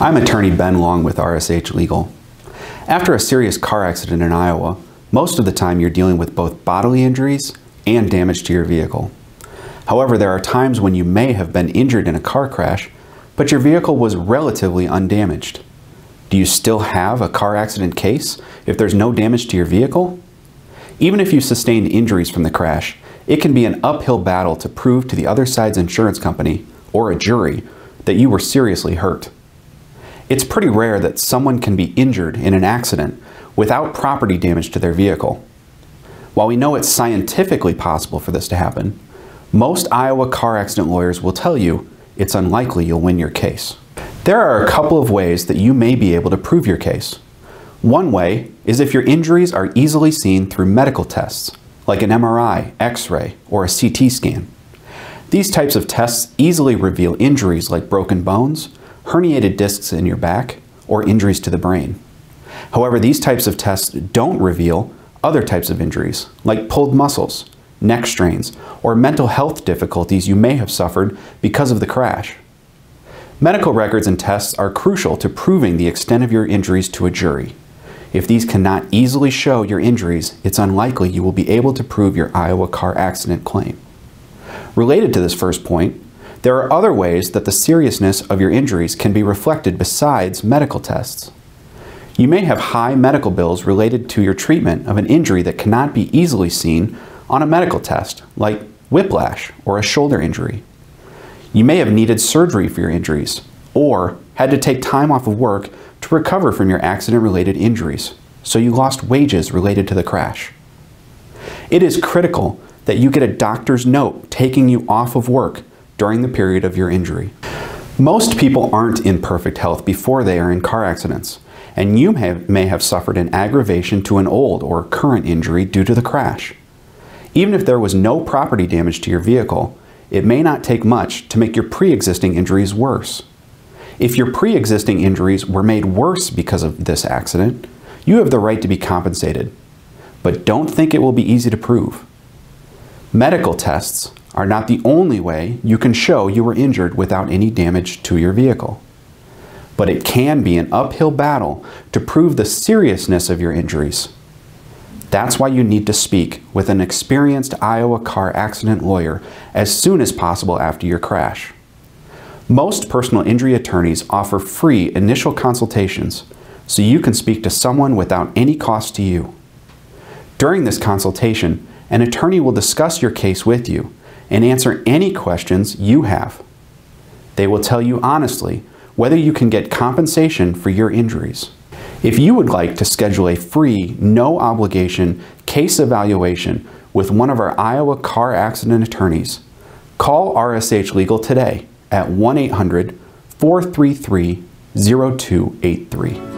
I'm attorney Ben Long with RSH Legal. After a serious car accident in Iowa, most of the time you're dealing with both bodily injuries and damage to your vehicle. However, there are times when you may have been injured in a car crash, but your vehicle was relatively undamaged. Do you still have a car accident case if there's no damage to your vehicle? Even if you sustained injuries from the crash, it can be an uphill battle to prove to the other side's insurance company or a jury that you were seriously hurt. It's pretty rare that someone can be injured in an accident without property damage to their vehicle. While we know it's scientifically possible for this to happen, most Iowa car accident lawyers will tell you it's unlikely you'll win your case. There are a couple of ways that you may be able to prove your case. One way is if your injuries are easily seen through medical tests, like an MRI, X-ray, or a CT scan. These types of tests easily reveal injuries like broken bones, herniated discs in your back, or injuries to the brain. However, these types of tests don't reveal other types of injuries, like pulled muscles, neck strains, or mental health difficulties you may have suffered because of the crash. Medical records and tests are crucial to proving the extent of your injuries to a jury. If these cannot easily show your injuries, it's unlikely you will be able to prove your Iowa car accident claim. Related to this first point, there are other ways that the seriousness of your injuries can be reflected besides medical tests. You may have high medical bills related to your treatment of an injury that cannot be easily seen on a medical test, like whiplash or a shoulder injury. You may have needed surgery for your injuries, or had to take time off of work to recover from your accident-related injuries, so you lost wages related to the crash. It is critical that you get a doctor's note taking you off of work during the period of your injury. Most people aren't in perfect health before they are in car accidents, and you may have suffered an aggravation to an old or current injury due to the crash. Even if there was no property damage to your vehicle, it may not take much to make your pre-existing injuries worse. If your pre-existing injuries were made worse because of this accident, you have the right to be compensated, but don't think it will be easy to prove. Medical tests are not the only way you can show you were injured without any damage to your vehicle. But it can be an uphill battle to prove the seriousness of your injuries. That's why you need to speak with an experienced Iowa car accident lawyer as soon as possible after your crash. Most personal injury attorneys offer free initial consultations, so you can speak to someone without any cost to you. During this consultation, an attorney will discuss your case with you and answer any questions you have. They will tell you honestly whether you can get compensation for your injuries. If you would like to schedule a free, no-obligation case evaluation with one of our Iowa car accident attorneys, call RSH Legal today at 1-800-433-0283.